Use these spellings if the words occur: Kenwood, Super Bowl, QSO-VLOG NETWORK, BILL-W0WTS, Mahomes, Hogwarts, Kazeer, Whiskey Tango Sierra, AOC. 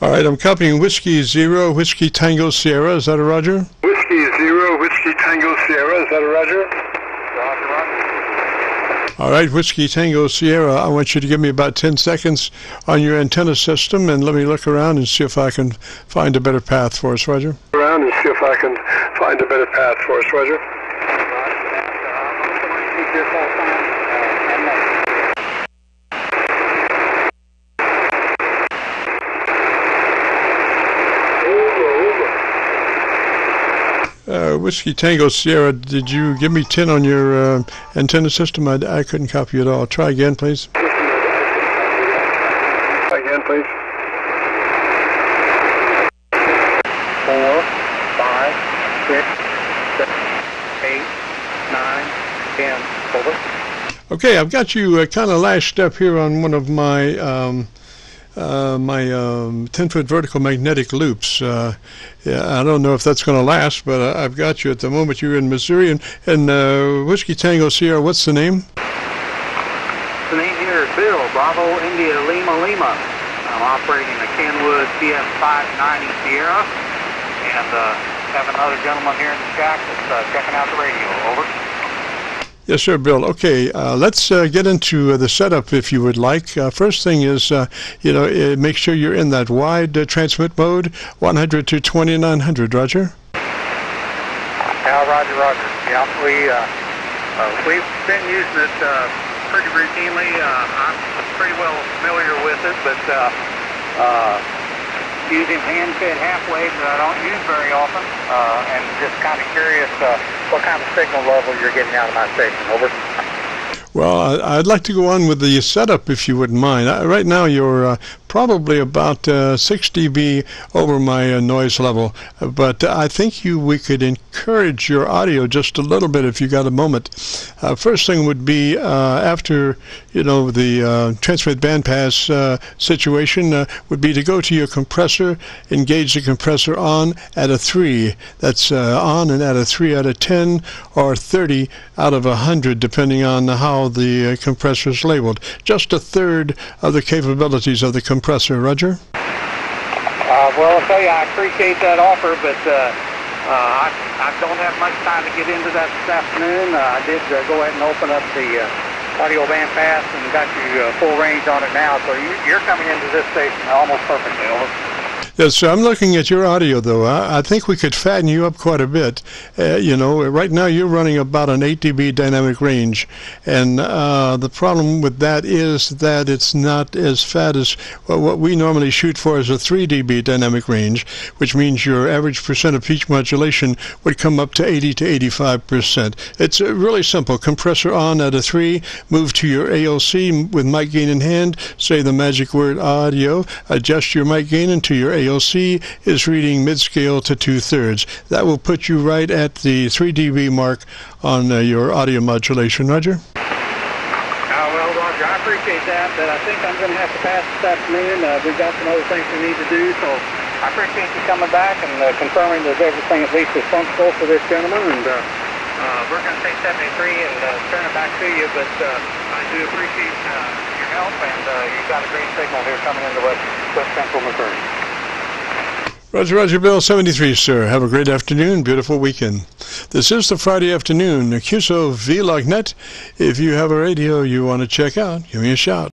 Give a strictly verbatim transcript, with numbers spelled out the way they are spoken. All right, I'm copying Whiskey Zero, Whiskey Tango Sierra. Is that a Roger? Whiskey Zero, Whiskey Tango Sierra. Is that a Roger? Roger, Roger. All right, Whiskey Tango Sierra, I want you to give me about ten seconds on your antenna system and let me look around and see if I can find a better path for us, Roger. Around and see if I can find a better path for us, Roger. Uh, Whiskey Tango Sierra, did you give me ten on your uh, antenna system? I, I couldn't copy at all. Try again, please. Try again, please. Four, five, six, seven, eight, nine, ten. Over. Okay, I've got you uh, kind of lashed up here on one of my um, Uh, my um, ten foot vertical magnetic loops. Uh, yeah, I don't know if that's going to last, but uh, I've got you at the moment. You're in Missouri, and, and uh, Whiskey Tango Sierra, what's the name? The name here is Bill, Bravo India Lima Lima. I'm operating the Kenwood T M five ninety Sierra, and uh, have another gentleman here in the shack that's uh, checking out the radio. Over. Yes, sir, Bill. Okay, uh, let's uh, get into uh, the setup if you would like. Uh, first thing is, uh, you know, uh, make sure you're in that wide uh, transmit mode, one hundred to twenty-nine hundred, Roger. Yeah, Roger, Roger. Yeah, we, uh, uh, we've been using it uh, pretty routinely. Uh, I'm pretty well familiar with it, but uh, uh, using hand-fed half-waves that I don't use very often, uh, and just kind of curious uh, what kind of signal level you're getting out of my station. Over. Well, I'd like to go on with the setup if you wouldn't mind. I, right now you're uh, probably about uh, six D B over my uh, noise level, but I think you we could encourage your audio just a little bit if you got a moment. Uh, first thing would be uh, after you know the uh, transmit bandpass uh, situation uh, would be to go to your compressor, engage the compressor on at a three. That's uh, on and at a three out of ten or thirty out of a hundred, depending on how the uh, compressor is labeled. Just a third of the capabilities of the compressor, Roger. Uh, well, I'll tell you, I appreciate that offer, but uh, uh, I, I don't have much time to get into that this afternoon. Uh, I did uh, go ahead and open up the uh, audio band pass and got you uh, full range on it now, so you, you're coming into this station almost perfectly. Over. Yes, so I'm looking at your audio, though. I, I think we could fatten you up quite a bit. Uh, you know, right now you're running about an eight D B dynamic range, and uh, the problem with that is that it's not as fat as well, what we normally shoot for is a three D B dynamic range, which means your average percent of pitch modulation would come up to eighty to eighty-five percent. It's uh, really simple. Compressor on at a three, move to your A O C with mic gain in hand, say the magic word audio, adjust your mic gain into your A O C. A O C is reading mid-scale to two-thirds. That will put you right at the three D B mark on uh, your audio modulation, Roger. Uh, well, Roger, I appreciate that, but I think I'm going to have to pass this afternoon. Uh, we've got some other things we need to do, so I appreciate you coming back and uh, confirming that everything at least is functional for this gentleman. And uh, uh, we're going to take seventy-three and uh, turn it back to you, but uh, I do appreciate uh, your help, and uh, you've got a great signal here coming into West, West Central Missouri. Roger, Roger, Bill, seventy-three, sir. Have a great afternoon, beautiful weekend. This is the Friday afternoon, Q S O Vlognet. If you have a radio you want to check out, give me a shout.